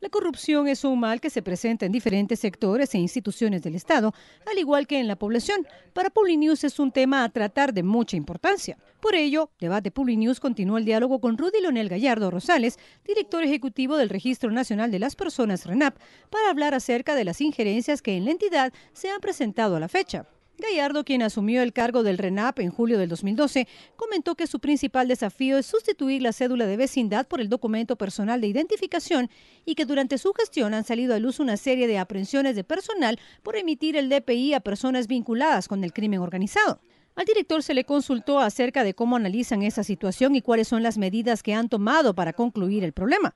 La corrupción es un mal que se presenta en diferentes sectores e instituciones del Estado, al igual que en la población. Para Publinews es un tema a tratar de mucha importancia. Por ello, Debate Publinews continuó el diálogo con Rudy Leonel Gallardo Rosales, director ejecutivo del Registro Nacional de las Personas, RENAP, para hablar acerca de las injerencias que en la entidad se han presentado a la fecha. Gallardo, quien asumió el cargo del RENAP en julio del 2012, comentó que su principal desafío es sustituir la cédula de vecindad por el documento personal de identificación y que durante su gestión han salido a luz una serie de aprehensiones de personal por emitir el DPI a personas vinculadas con el crimen organizado. Al director se le consultó acerca de cómo analizan esa situación y cuáles son las medidas que han tomado para concluir el problema.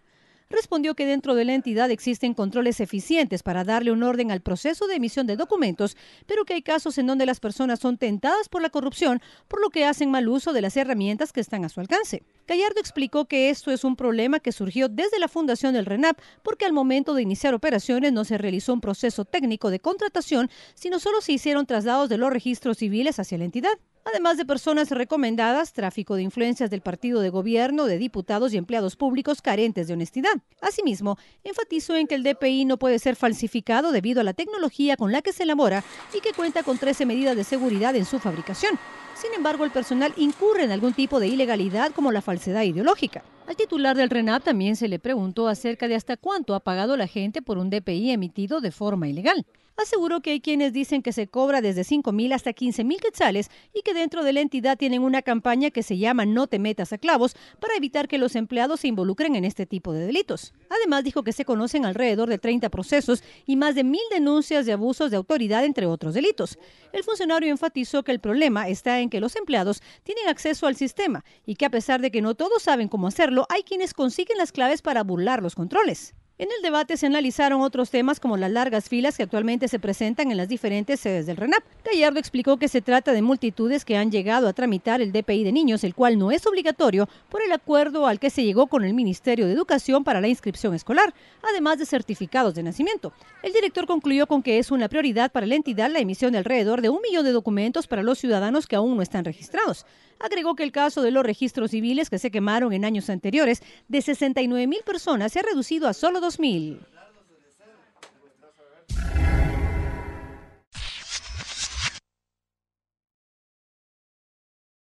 Respondió que dentro de la entidad existen controles eficientes para darle un orden al proceso de emisión de documentos, pero que hay casos en donde las personas son tentadas por la corrupción, por lo que hacen mal uso de las herramientas que están a su alcance. Gallardo explicó que esto es un problema que surgió desde la fundación del RENAP, porque al momento de iniciar operaciones no se realizó un proceso técnico de contratación, sino solo se hicieron traslados de los registros civiles hacia la entidad. Además de personas recomendadas, tráfico de influencias del partido de gobierno, de diputados y empleados públicos carentes de honestidad. Asimismo, enfatizó en que el DPI no puede ser falsificado debido a la tecnología con la que se elabora y que cuenta con 13 medidas de seguridad en su fabricación. Sin embargo, el personal incurre en algún tipo de ilegalidad como la falsedad ideológica. Al titular del RENAP también se le preguntó acerca de hasta cuánto ha pagado la gente por un DPI emitido de forma ilegal. Aseguró que hay quienes dicen que se cobra desde 5.000 hasta 15.000 quetzales y que dentro de la entidad tienen una campaña que se llama No te metas a clavos para evitar que los empleados se involucren en este tipo de delitos. Además, dijo que se conocen alrededor de 30 procesos y más de 1.000 denuncias de abusos de autoridad, entre otros delitos. El funcionario enfatizó que el problema está en que los empleados tienen acceso al sistema y que a pesar de que no todos saben cómo hacerlo, hay quienes consiguen las claves para burlar los controles. En el debate se analizaron otros temas como las largas filas que actualmente se presentan en las diferentes sedes del RENAP. Gallardo explicó que se trata de multitudes que han llegado a tramitar el DPI de niños, el cual no es obligatorio por el acuerdo al que se llegó con el Ministerio de Educación para la inscripción escolar, además de certificados de nacimiento. El director concluyó con que es una prioridad para la entidad la emisión de alrededor de 1 millón de documentos para los ciudadanos que aún no están registrados. Agregó que el caso de los registros civiles que se quemaron en años anteriores de 69.000 personas se ha reducido a solo 2.000.